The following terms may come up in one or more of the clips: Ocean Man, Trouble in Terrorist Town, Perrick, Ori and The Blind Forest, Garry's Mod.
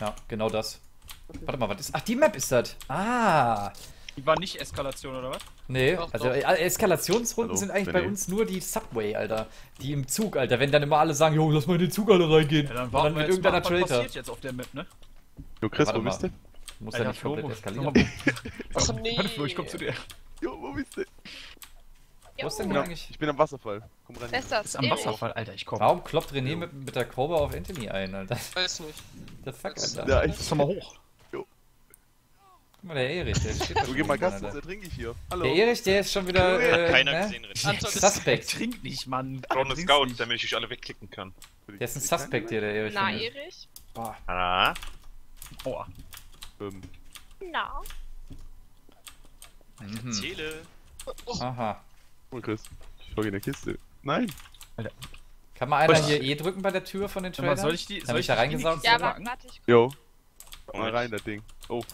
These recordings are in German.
Ja, genau das. Warte mal, was ist... Ach, die Map ist das. Ah. Die war nicht Eskalation, oder was? Nee, doch, also Eskalationsrunden sind eigentlich bei uns nur die Subway, Alter. Die im Zug, Alter. Wenn dann immer alle sagen, jo, lass mal in den Zug alle reingehen. Ja, dann war mit irgendeiner Traitor. Was passiert jetzt auf der Map, ne? Jo, Chris, wo bist du? Muss ja nicht komplett eskalieren. Achso, nee. Flo, ich komm zu dir. Jo, wo bist du? Wo ist denn genau? Ich bin am Wasserfall. Komm rein. Ist das am Wasserfall, Alter, ich komm. Warum kloppt René mit der Cobra auf Anthony ein, Alter? Weiß nicht. The fuck, Alter. Ja, ich komm mal hoch. Jo. Guck mal, der Erich, der steht da. Du, geh mal Gas, sonst ertrinke ich hier. Hallo. Der Erich, der ist schon wieder, keiner gesehen, René. Suspect. Trink nicht, Mann. Ich brauche einen Scout, damit ich euch alle wegklicken kann. Der ist ein Suspect hier, der Erich. Na, Erich? Boah. Na? Aua. Na? Zähle. Aha. Chris, ich folge in der Kiste. Nein! Alter. Kann man einer hier E drücken bei der Tür von den Trailern? Soll ich die? Soll ich da reingesaugt? Ja, warte, ich guck. Jo. Komm mal rein, das Ding. Oh.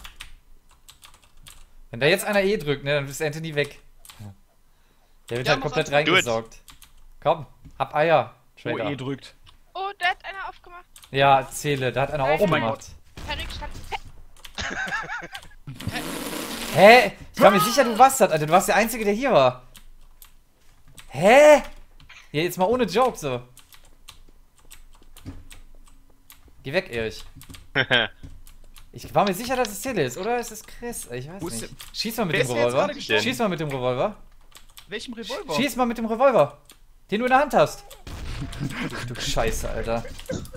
Wenn da jetzt einer E drückt, ne, dann ist Anthony weg. Der wird halt komplett reingesaugt. Komm, hab Eier, Trailer. Oh, E drückt. Oh, da hat einer aufgemacht. Ja, zähle, da hat einer aufgemacht. Oh mein Gott. Perrick stand... Hä? Ich war mir sicher, du warst das, Alter. Du warst der Einzige, der hier war. Hä? Ja, jetzt mal ohne Joke so. Geh weg, Erich. Ich war mir sicher, dass es Tele ist, oder? Es ist Chris, ich weiß nicht. Schieß mal mit dem Revolver. Schieß mal mit dem Revolver. Welchem Revolver? Schieß mal mit dem Revolver. Den du in der Hand hast. Du Scheiße, Alter.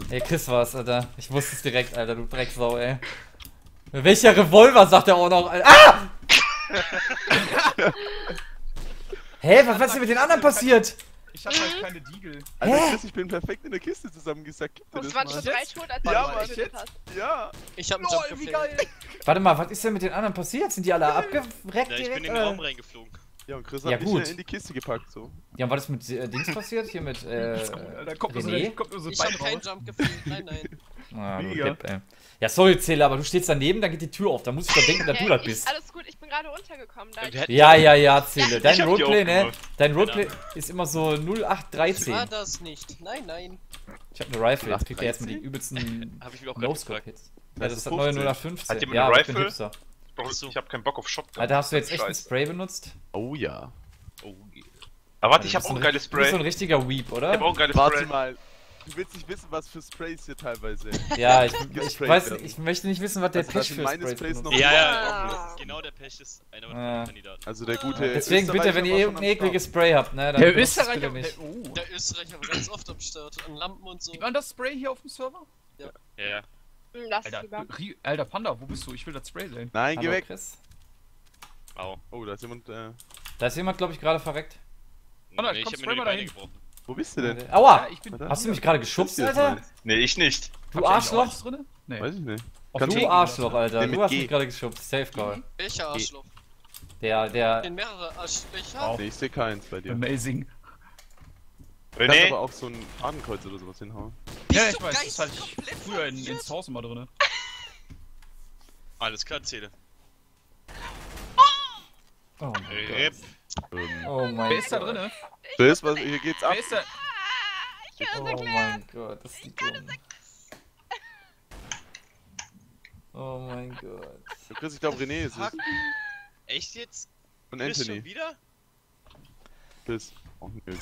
Ey, Chris war's, Alter. Ich wusste es direkt, Alter. Du Drecksau, ey. Welcher Revolver, sagt er auch noch, Alter. Ah! Hä, hey, was ist denn mit den anderen passiert? Ich hab halt keine Diegel. Alter, Chris, ich bin perfekt in der Kiste zusammengesackt. Das waren schon 3 Schuhe, als du das hast. Ja, ich hab einen Jump geflogen. Warte mal, was ist denn mit den anderen passiert? Sind die alle abgereckt? Ja, ich bin in den Raum reingeflogen. Ja, und Chris hat mich in die Kiste gepackt, so. Ja, und was ist mit Dings passiert? Hier mit, da kommt nur so ein Bein raus. Ich hab keinen Jump geflogen, nein. Ah, du Depp, ey. Ja, sorry, Zähler, aber du stehst daneben, dann geht die Tür auf. Da muss ich doch denken, dass du das bist. Alles gut, ich bin gerade untergekommen. Ja, Zähle. Dein Roleplay, ne? Dein Roleplay ist immer so 0813. Ich war das nicht. Nein. Ich hab eine Rifle, jetzt kriegt er erstmal die übelsten No-Scope-Hits. Ja, das ist das neue 0815. Hat jemand eine Rifle? Ich hab keinen Bock auf Shotgun. Alter, hast du jetzt echt ein Spray benutzt? Oh ja. Oh yeah. Aber warte, ich hab auch ein geiles Spray. Du bist so ein richtiger Weep, oder? Ich hab auch ein geiles Spray. Warte mal. Du willst nicht wissen, was für Sprays hier teilweise sind. Ja, ich weiß nicht, ich möchte nicht wissen, was der Pech für Sprays ist. Ja, das ist genau der Pech, ist einer von den Kandidaten. Also der gute Deswegen bitte, wenn ihr irgendein ekliges Spray habt, ne, dann der Österreicher nicht. Der Österreicher war ganz oft am Start, an Lampen und so. War das Spray hier auf dem Server? Ja. Ja. Lass lieber. Alter Panda, wo bist du? Ich will das Spray sehen. Nein, geh weg. Au. Oh, da ist jemand, glaube ich, gerade verreckt. Panda, ich hab mir die Beine gebrochen. Wo bist du denn? Aua! Ja, hast du mich gerade geschubst, Alter? Nee, ich nicht. Du Arschloch? Nee. Weiß ich nicht. Du Arschloch, Alter. Du hast mich gerade geschubst. Safe Call. Welcher Arschloch? Der... Den mehrere Arschlöcher? Nee, ich seh keins bei dir. Amazing. Du kannst aber auch so ein Adenkreuz oder sowas hinhauen. Ja, ich weiß. Das hatte ich früher ins Haus immer drin. Alles klar, Zähle. Oh mein Gott. Oh mein Gott. Wer ist da drin? Das, was, hier geht's ab. Ich kann es erklären. Oh mein Gott, das ist dumm. Oh mein Gott. Chris, ich glaube, René ist es. Echt jetzt? Und Anthony. Schon wieder? Chris. Oh, nee, Chris.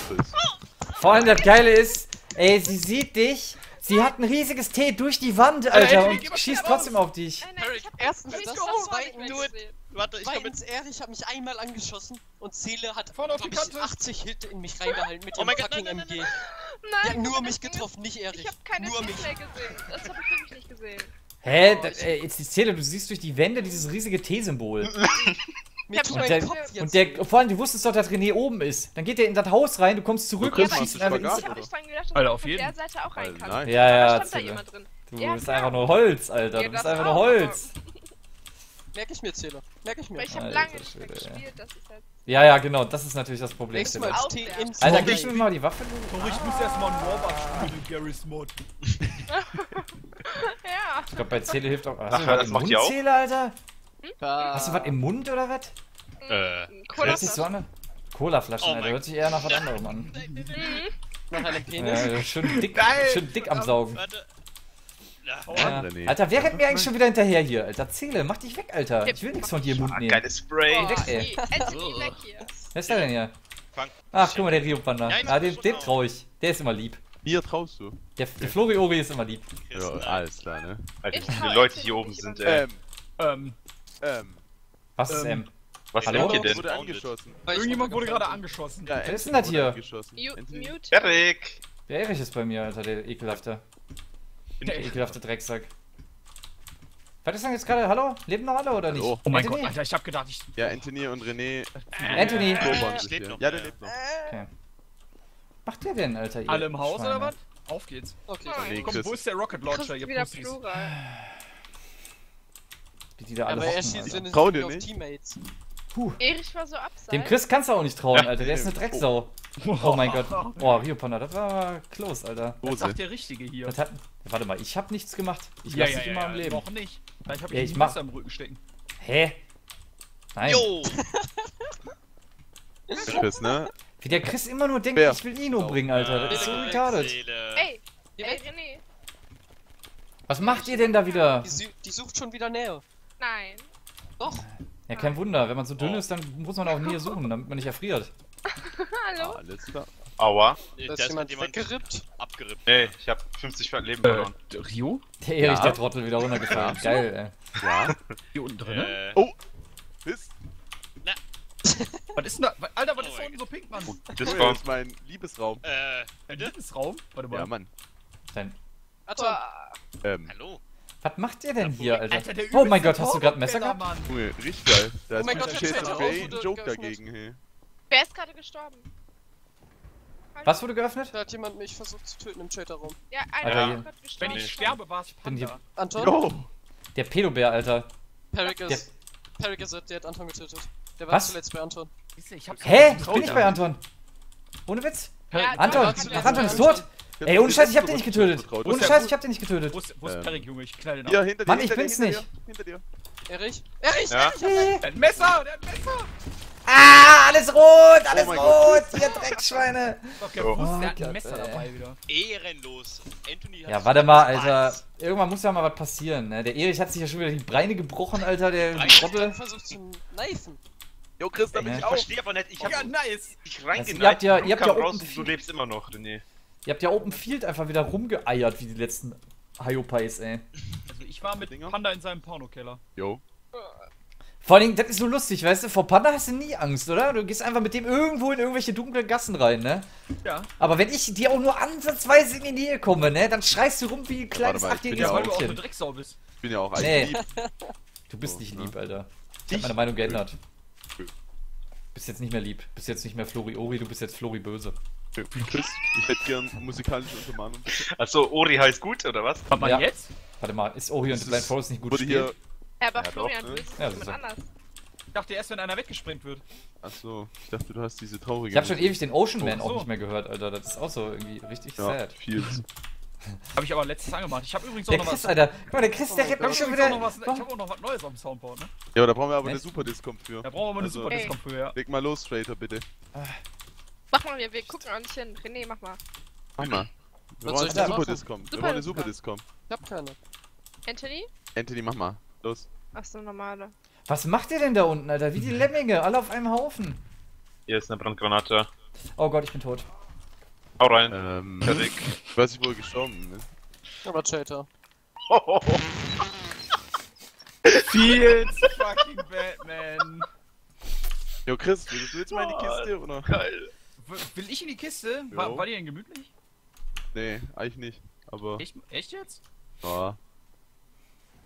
Vor allem das Geile ist, ey, sie sieht dich. Sie hat ein riesiges T durch die Wand, Alter, und schießt trotzdem auf dich. Nein, ich hab erstens das, zweitens nur... Warte, ich komm jetzt ehrlich, ich hab mich einmal angeschossen und Zähle hat, glaub ich, 80 Hit in mich reingehalten mit dem fucking MG. Nein, nur mich getroffen, nicht Erich. Ich hab keine Hit mehr gesehen. Das hab ich wirklich nicht gesehen. Hä? Jetzt die Zähle, du siehst durch die Wände dieses riesige T-Symbol. Und vor allem, du wusstest doch, dass René oben ist. Dann geht der in das Haus rein, du kommst zurück und schießt. Ich hab nicht dran gedacht, dass du von der Seite auch rein kannst. Ja, da stand da jemand drin. Du bist einfach nur Holz, Alter. Du bist einfach nur Holz. Merk ich mir, Zähler. Merk ich mir. Weil ich hab lange nicht mehr gespielt, das ist halt... Ja, genau, das ist natürlich das Problem. Alter, gibst du mir mal die Waffe? Ich muss erstmal einen Warbuck spielen mit Garry's Mod. Ja. Ich glaub, bei Zähler hilft auch... Hast du was im Mund, Zähler, Alter? Hast du was im Mund, oder was? Cola-Flaschen. Cola-Flaschen, Alter. Hört sich eher nach was anderem an. Nach einer Penis. Schön dick am Saugen. Warte. Alter, wer rennt mir eigentlich schon wieder hinterher hier? Alter, Zähle, mach dich weg, Alter. Ich will nichts von dir im Mund nehmen. Geiles Spray. Oh, ey. Weg hier. Wer ist der denn hier? Ach, guck mal, der Rio-Panda. Ah, dem trau ich. Der ist immer lieb. Mir traust du? Der Flori Ori ist immer lieb. Ja, alles klar, ne? Alter, wie viele Leute hier oben sind, ey. Was ist M? Was denn hier denn? Irgendjemand wurde gerade angeschossen. Wer ist denn das hier? Perrick! Der Erich ist bei mir, Alter, der ekelhafte. Der ekelhafte Drecksack. Was ist denn jetzt gerade? Hallo? Leben noch alle oder nicht? Oh mein Gott, Alter, ich hab gedacht, ich... Ja, Anthony und René... Anthony! Ja, der lebt noch. Okay. Was macht der denn, Alter? Alle im Haus oder was? Auf geht's. Okay. Komm, wo ist der Rocket Launcher? Ihr Pussies. Die da alle hocken, trau dir nicht. Teammates. Erich war so abseits. Dem Chris kannst du auch nicht trauen, ja, Alter. Der ist eine Drecksau. Oh, oh mein Gott. Oh, Rio Panda, das war close, Alter. Was sagt der Richtige hier? Hat, warte mal, ich hab nichts gemacht. Ich lass dich immer am Leben. Doch nicht. Vielleicht hab ich ein Messer am Rücken stecken. Hä? Nein. Jo. Chris, ne? Wie der Chris immer nur denkt, ich will ihn umbringen, Alter. Das ist so retarded. Ey, René. Was macht ihr denn da wieder? Die sucht schon wieder Nähe. Nein. Doch. Ja, kein Wunder. Wenn man so dünn ist, dann muss man auch Nähe suchen, damit man nicht erfriert. Hallo? Alles klar. Aua. Da ist jemand weggerippt. Abgerippt. Ey, ich hab 50 Leben verloren. Rio? Der Erich, der Trottel, wieder runtergefahren. Geil, ey. Ja. Hier unten drin. Oh. Mist. Na. Was ist denn da? Alter, was ist da unten so pink, Mann? Das ist mein Liebesraum. Mein Liebesraum? Warte mal. Ja, Mann. Alter. Hallo? Was macht ihr denn hier, Alter? Oh mein Gott, hast du gerade ein Messer gehabt? Cool, richtig geil. Da ist ein Joke dagegen, hey. Wer ist gerade gestorben? Was wurde geöffnet? Da hat jemand mich versucht zu töten im Chatterraum. Ja, einer ist gerade gestorben. Wenn ich sterbe, war es Panda. Anton? Der Pedobär, Alter. Perrick ist es, der hat Anton getötet. Der war zuletzt bei Anton. Hä? Ich bin nicht bei Anton. Ohne Witz? Anton, Anton ist tot? Ey, ohne Scheiß, ich hab den nicht getötet. Ohne Scheiß, ich hab den nicht getötet. Wo ist Perrick, Junge? Ich knall den ab. Ja, hinter dir. Mann, ich bin's nicht. Hinter dir. Erich? Erich! Der hat ein Messer! Der hat ein Messer! Ah, alles rot! Alles rot! Ihr Dreckschweine! Der hat ein Messer dabei wieder. Ehrenlos. Ja, warte mal, Alter. Irgendwann muss ja mal was passieren, ne? Der Erich hat sich ja schon wieder die Beine gebrochen, Alter. Der Trottel. Ich versuch zu kneifen. Jo, Chris, da bin ich auch. Ich versteh aber nicht. Ich hab dich reingeneigt. Ihr habt ja oben... Du lebst immer noch, René. Ihr habt ja Open Field einfach wieder rumgeeiert, wie die letzten Hyopies, ey. Also ich war mit Panda in seinem Pornokeller. Jo. Vor allem, das ist so lustig, weißt du, vor Panda hast du nie Angst, oder? Du gehst einfach mit dem irgendwo in irgendwelche dunklen Gassen rein, ne? Ja. Aber wenn ich dir auch nur ansatzweise in die Nähe komme, ne, dann schreist du rum wie ein kleines achtjähriges Mädchen. Weil du auch eine Drecksau bist. Ich bin ja auch eigentlich lieb. Du bist nicht lieb, Alter. Ich hab meine Meinung geändert. Bist jetzt nicht mehr lieb. Bist jetzt nicht mehr Flori Ori, du bist jetzt Flori Böse. Chris, ich hätte gern musikalische Untermalung. Achso, Ori heißt gut, oder was? Warte mal jetzt? Warte mal, ist Ori und The Blind Forest nicht gut gespielt? Ja, aber Florian, du bist jemand anders. Ich dachte erst, wenn einer weggesprengt wird. Achso, ich dachte, du hast diese traurige... Ich hab schon ewig den Ocean Man auch nicht mehr gehört, Alter. Das ist auch so irgendwie richtig sad. Viel. Hab ich aber letztes angemacht. Ich hab übrigens auch noch was... Der Chris, Alter. Guck mal, der Chris, der hat mich schon wieder... Ich hab auch noch was Neues am Soundboard, ne? Ja, aber da brauchen wir aber eine Superdiscom für. Da brauchen wir aber eine Superdiscom für, ja. Leg mal los, Traitor, bitte. Mach mal, wir gucken auch nicht hin. René, mach mal. Mach mal. Wir wollen eine Superdiscom. Wir wollen eine Superdiscom. Ich hab keine. Anthony? Anthony, mach mal. Los. Ach so, normale. Was macht ihr denn da unten, Alter? Wie die Lemminge, alle auf einem Haufen. Hier ist eine Brandgranate. Oh Gott, ich bin tot. Hau rein. Perrick. Ich weiß nicht, wo er gestorben ist. Aber Traitor. Fields fucking Batman. Jo, Chris, willst du jetzt mal in die Kiste, oder? Geil. Will ich in die Kiste? War die denn gemütlich? Nee, eigentlich nicht, aber... Echt jetzt? Ja. War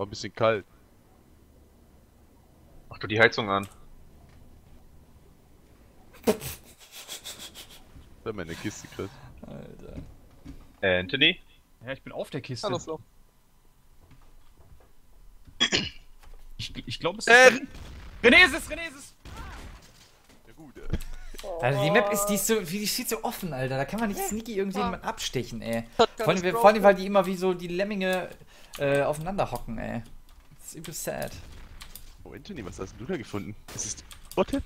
ein bisschen kalt. Mach doch die Heizung an. Da meine Kiste, Chris. Alter. Anthony? Ja, ich bin auf der Kiste. Hallo, Flo. Ich glaube, es ist... René ist es! Ja, gut, Also die Map ist so offen, Alter. Da kann man nicht sneaky irgendjemand abstechen, ey. Vor allem, weil die immer wie so die Lemminge aufeinander hocken, ey. Das ist übel sad. Oh, Anthony, was hast du da gefunden? Das ist Botte?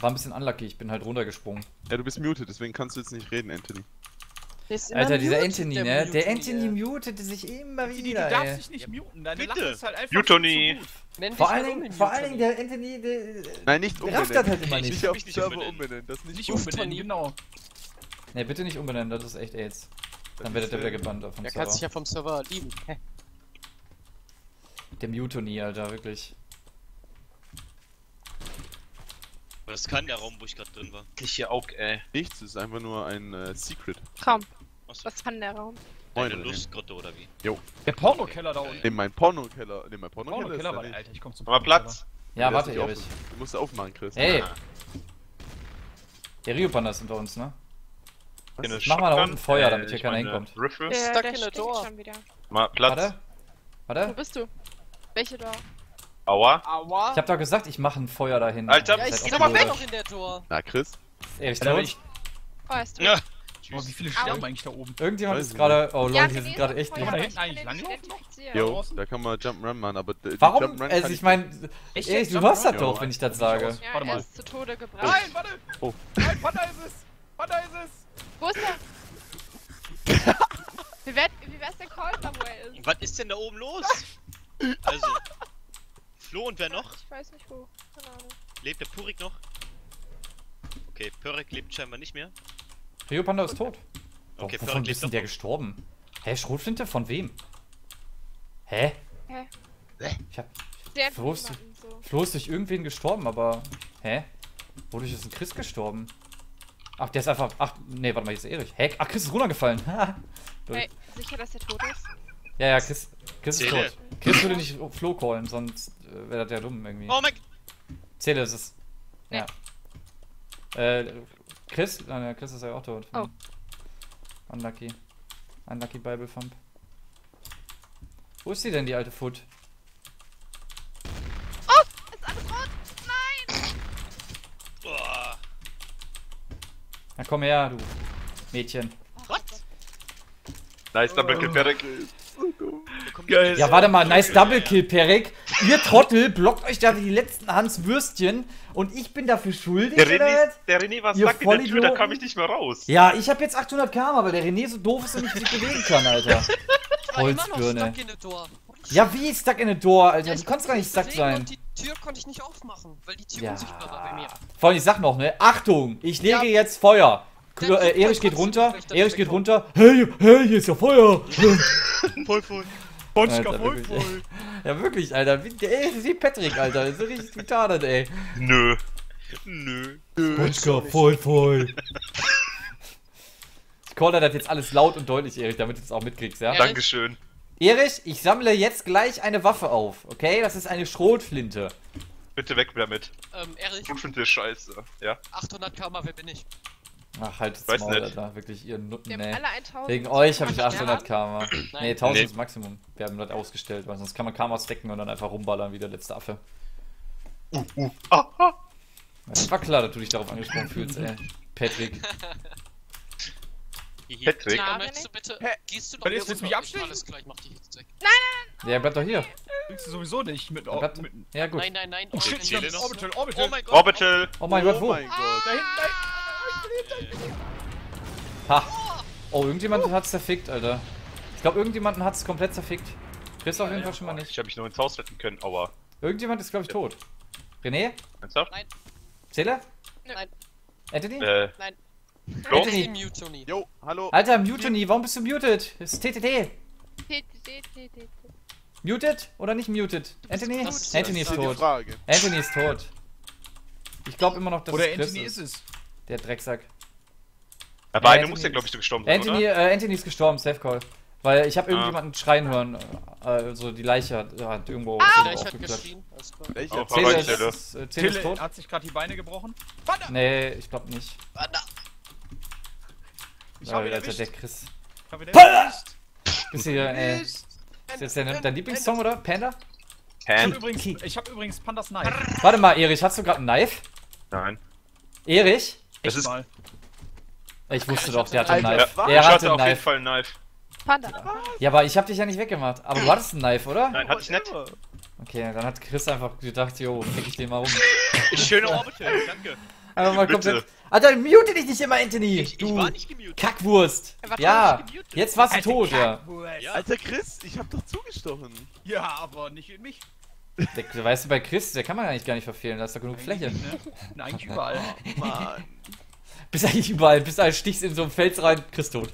War ein bisschen unlucky, ich bin halt runtergesprungen. Ja, du bist muted, deswegen kannst du jetzt nicht reden, Anthony. Alter, dieser Anthony, ne? Der Anthony mutete sich immer wieder. Du darfst dich nicht muten, deine Lache ist halt einfach Mutony. Vor allen Dingen der Anthony, der... Nein, nicht umbenennen. Das halt immer nicht. Nicht Server umbenennen, das nicht umbenennen, genau. Ne, bitte nicht umbenennen, das ist echt AIDS. Dann werdet ihr wieder gebannt auf dem Server. Der kann sich ja vom Server lieben. Der Mutony, Alter, wirklich. Das kann der Raum, wo ich gerade drin war. Ich hier auch, ey. Nichts, ist einfach nur ein Secret. Raum. Was kann der Raum? Eine Lustgrotte oder wie? Jo. Der Pornokeller da unten. Nimm mein Pornokeller. Pornokeller, Alter, ich komm zum Pornokeller. Aber Platz. Ja, warte, Erich. Du musst aufmachen, Chris. Hey. Der Rio Panda ist unter uns, ne? Mach mal da unten Feuer, damit hier keiner hinkommt. Der steht schon wieder. Mal Platz. Warte. Wo bist du? Welche Tor? Aua. Aua. Ich hab doch gesagt, ich mache ein Feuer dahin. Alter, ja, ich geh aber weg noch in der Tor. Na, Chris? Ehrlich, da nicht. Oh, er ist tot. Ja. Oh, wie viele sterben eigentlich da oben? Irgendjemand ist gerade. Oh, Leute, hier sind gerade echt Leute. Da hinten eigentlich lang noch? Jo, da kann man Jump'n'Run machen, aber. Warum? Also, ich meine. Ehrlich, du hörst das doch, wenn ich das sage. Ja, er ist zu Tode gebracht. Nein, warte! Oh. Nein, Panda ist es! Panda ist es! Wo ist er? Wie wär's denn called, da wo er ist? Was ist denn da oben los? Also. Flo und wer noch? Ich weiß nicht wo. Keine Ahnung. Lebt der Perrick noch? Okay, Perrick lebt scheinbar nicht mehr. Rio Panda ist tot. Okay, Perrick lebt noch. Der gestorben. Hä, Schrotflinte? Von wem? Hä? Hä? Ich hab... Flo ist durch irgendwen gestorben, aber... Hä? Wodurch ist ein Chris gestorben? Ach, der ist einfach... Ach, nee, warte mal, jetzt ist Erich. Hä? Ach, Chris ist runtergefallen. Hey, sicher, dass der tot ist? Ja, ja, Chris ist tot. Chris würde nicht Flo callen, sonst wäre das ja dumm irgendwie. Oh mein Gott! Zähle ist es. Ja. Chris? Nein, Chris ist ja auch tot. Oh. Unlucky. Unlucky Bible Thump. Wo ist sie denn, die alte Foot? Oh! Ist alles rot! Nein! Boah. Na komm her, du Mädchen. What? Nice Double Kill, Perrick. Geil. Ja, warte mal, nice Double Kill, Perrick. Ihr Trottel blockt euch da die letzten Hans Würstchen und ich bin dafür schuldig. Der René war stuck in der Tür, da kam ich nicht mehr raus. Ja, ich hab jetzt 800 Karma, weil der René so doof ist und ich nicht bewegen kann, Alter. Holzbirne. Ja, wie stuck in the door, Alter? Ja, du kannst gar nicht stuck sein. Die Tür konnte ich nicht aufmachen, weil die Tür unsichtbar war bei mir. Vor allem, ich sag noch, ne? Achtung, ich lege jetzt Feuer. Erich geht runter, Erich geht runter. Hey, hey, hier ist ja Feuer. voll. Alter, wirklich. Ja, wirklich, Alter. Wie Patrick, Alter. Das ist richtig getan, ey. Nö. Bonschka, voll. Ich caller das jetzt alles laut und deutlich, Erich, damit du es auch mitkriegst, ja? Dankeschön. Erich, ich sammle jetzt gleich eine Waffe auf, okay? Das ist eine Schrotflinte. Bitte weg damit. Erich. Schrotflinte ist scheiße, ja? 800 Karma, wer bin ich? Ach, halt's Maul, Alter, wirklich, ihr Nutten, ey. Wegen euch habe ich 800 Karma. Nee, 1000 ist Maximum. Wir haben das ausgestellt, weil sonst kann man Karma stacken und dann einfach rumballern wie der letzte Affe. Das war klar, dass du dich darauf angesprochen fühlst, ey. Patrick. Patrick? Möchtest du bitte... Gehst du doch hier runter? Ich mach alles gleich, mach dich jetzt weg. Nein! Ja, bleib doch hier. Kriegst du sowieso nicht mit... Ja, gut. Nein. Orbital. Orbital. Oh mein Gott, wo? Da hinten, Ha! Oh, irgendjemand hat's zerfickt, Alter. Ich glaube, irgendjemanden hat's komplett zerfickt. Chris auf jeden Fall schon mal nicht. Ich hab mich nur ins Haus retten können, aber. Irgendjemand ist, glaube ich, tot. René? Nein. Zähler? Nein. Anthony? Nein. Anthony? Mutiny. Jo, hallo. Alter, Mutiny, warum bist du muted? Das ist TTT. TTT. Muted oder nicht muted? Anthony? Anthony ist tot. Anthony ist tot. Ich glaube immer noch, dass es Chris ist. Oder Anthony ist es. Der Drecksack. Aber einer muss ja, glaube ich, gestorben sein, Anthony, oder? Anthony ist gestorben, Safe Call. Weil ich habe irgendjemanden schreien hören. Also die Leiche hat irgendwo aufgeklappt. Zähle ist tot. Hat sich gerade die Beine gebrochen? Warte. Nee, ich glaube nicht. Warte. Ich habe der Chris. Ich hab ist das dein Lieblingssong, oder? Panda? Ich habe übrigens Pandas Knife. Warte mal, Erich, hast du gerade ein Knife? Nein. Erich? Das ist... Ich wusste doch, der hatte einen Knife. Ja. Er hatte auf jeden Fall einen Knife. Panda. Ja, aber ich hab dich ja nicht weggemacht. Aber du hattest einen Knife, oder? Nein, hatte ich nicht. Okay, dann hat Chris einfach gedacht, jo, fick ich den mal rum. Schöne Orbital, danke. Einfach mal komplett. Alter, mute dich nicht immer, Anthony! Ich war nicht gemutet. Kackwurst! Ja, jetzt warst du tot, ja. Alter Chris, ich hab doch zugestochen. Ja, aber nicht in mich. Der, weißt du, bei Chris, der kann man eigentlich gar nicht verfehlen, da ist doch genug Fläche. Nein, eigentlich überall. Mann. Bist eigentlich überall, bist du stichst in so ein Fels rein, Chris tot.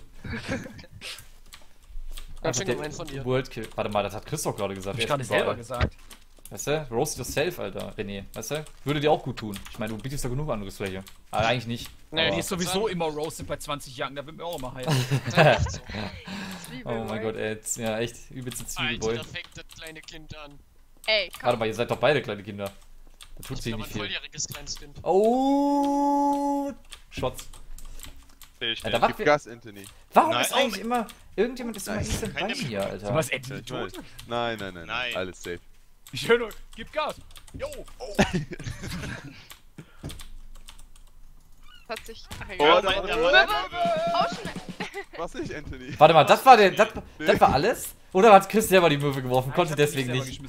Ganz schön gemeint von dir. Worldkill. Warte mal, das hat Chris doch gerade gesagt. Ich hab gerade selber gesagt. Weißt du? Roast yourself, Alter, René. Weißt du? Würde dir auch gut tun. Ich meine, du bietest da genug an, Rüstfläche. Aber eigentlich nicht. Naja, die ist sowieso immer roasted bei 20 Jahren, da wird mir auch immer heiß. Oh mein Gott, ey. Ja, echt übelste Zwiebelboy. Alter, da fängt das kleine Kind an. Ey, komm. Warte mal, ihr seid doch beide kleine Kinder. Da tut sie nicht viel. Oh! Shots. Alter, was? Gib Gas, Anthony. Warum ist eigentlich immer... Irgendjemand ist immer instant bei mir, Alter. Du warst Anthony tot? Nein, nein, nein, nein. Alles safe. Schön, gib Gas! Jo! Oh! Hat sich... Oh, da war Was nicht, Anthony? Warte mal, das war der... Das war alles? Oder hat Chris selber die Möwe geworfen? Konnte deswegen nicht.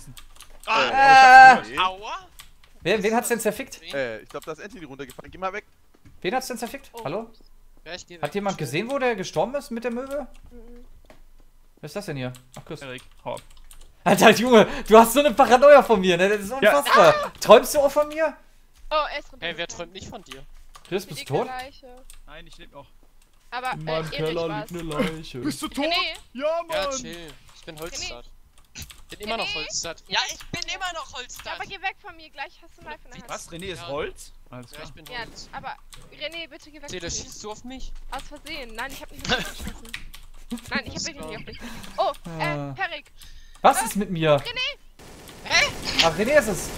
Ah! Aua! Wen hat's denn zerfickt? Ich glaube, da ist Anthony runtergefallen. Geh mal weg! Wen hat's denn zerfickt? Hallo? Hat jemand gesehen, wo der gestorben ist mit der Möwe? Was ist das denn hier? Ach, Chris. Alter, Junge, du hast so eine Paranoia von mir, ne? Das ist unfassbar. Ja. Träumst du auch von mir? Oh, hey, wer träumt nicht von dir? Chris, bist du tot? Nein, ich lebe noch. Aber, in meinem Keller liegt eine Leiche. Bist du tot? Nee. Ja, Mann. Ja, chill. Ich bin Holzstadt. Ich bin immer noch Holzstadt. Ja, ich bin immer noch Holzstadt. Aber geh weg von mir, gleich hast du mal von der Hand. Was? René ist Holz? Alles klar. Ja, ich bin Holz. Ja, aber René, bitte geh weg von mir. Schießt du auf mich? Aus Versehen. Nein, ich hab nicht geschossen. Nein, ich hab wirklich nicht auf dich. Oh, Perrick. Was ist mit mir? René! Hä? Ach, René ist es!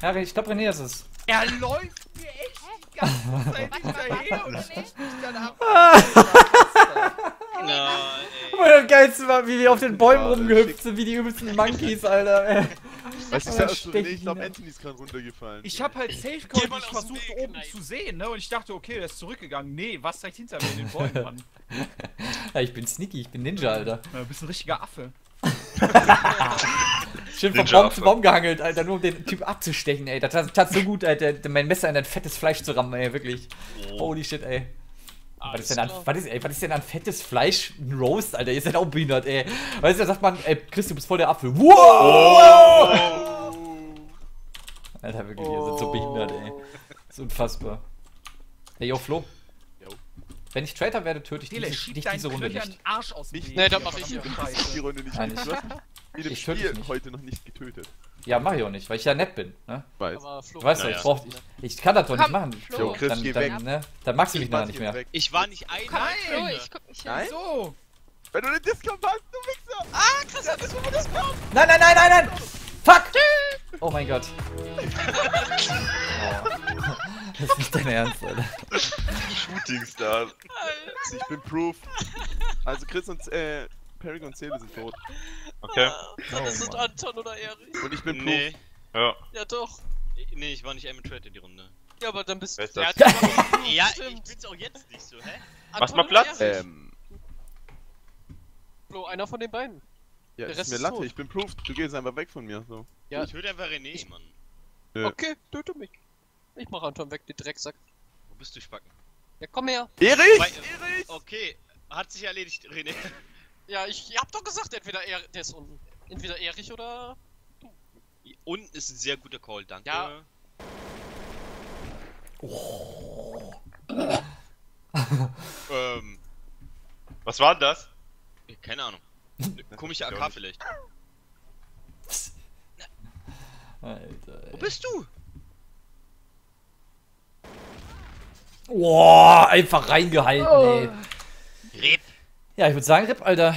Ja, ich glaube, René ist es. Er läuft mir echt die ganze Zeit hinterher und sticht mich dann ab. Das Geilste war, wie die auf den Bäumen rumgehüpft sind, wie die übelsten Monkeys, Alter. Weißt du, ich glaube, Anthony ist gerade runtergefallen. Ich hab halt Safecode und ich versuchte oben zu sehen, ne? Und ich dachte, okay, der ist zurückgegangen. Nee, was direkt hinter mir in den Bäumen, Mann? Ja, ich bin Sneaky, ich bin Ninja, Alter. Ja, du bist ein richtiger Affe. Schön von Baum zu Baum gehangelt, Alter, nur um den Typ abzustechen, ey. Das tat so gut, Alter, mein Messer in dein fettes Fleisch zu rammen, ey, wirklich. Holy shit, ey. Was ist denn an fettes Fleisch? Ein Roast, Alter, ihr seid auch behindert, ey. Weißt du, da sagt man, ey, Chris, du bist voll der Apfel. Wow! Alter, wirklich, ihr seid so behindert, ey. Das ist unfassbar. Ey, yo, Flo. Wenn ich Traitor werde, töte ich diese Runde nicht. Arsch aus nicht. Nee, da mache ich die Runde nicht. Nein, ich töte dich heute noch nicht getötet. Ja, mach ich auch nicht, weil ich ja nett bin. Ne? Weiß. Du weißt doch, ich kann das doch nicht machen. Flo, Chris, geh weg. Ne? Dann magst du mich nachher nicht mehr. Weg. Ich war nicht ein. Nein, ich guck nicht hin. So. Wenn du den Discount hast, du Wichser. Ah, Chris, das ist wohl das Discount. Nein, nein, nein, nein, nein. Fuck. Tschüss. Oh mein Gott. Das ist nicht dein Ernst, Alter. Shootingstar. Ich bin Proof. Also Chris und Perrick und Cele sind tot. Okay. Dann ist es Anton oder Erich. Und ich bin Proof. Nee. Ja. Ja doch. Nee, ich war nicht Amateur in die Runde. Ja, aber dann bist du... Ja, ja, ich bin's auch jetzt nicht so, hä? Mach mal Platz. Flo, einer von den beiden. Ja, der Rest ist mir Latte, tot. Ich bin Proof. Du gehst einfach weg von mir. So. Ja. Ich würde einfach René, Mann. Okay, töte mich. Ich mach Anton weg, den Drecksack. Wo bist du, Spacken? Ja, komm her! Erich! Erich! Okay, hat sich erledigt, René. Ja, ich hab doch gesagt, entweder der ist unten. Entweder Erich oder du. Unten ist ein sehr guter Call, danke. Ja. Oh. Was war denn das? Keine Ahnung. Komische AK vielleicht. Alter, ey. Wo bist du? Boah, einfach reingehalten, ey. Rip. Ja, ich würde sagen, Rip, Alter.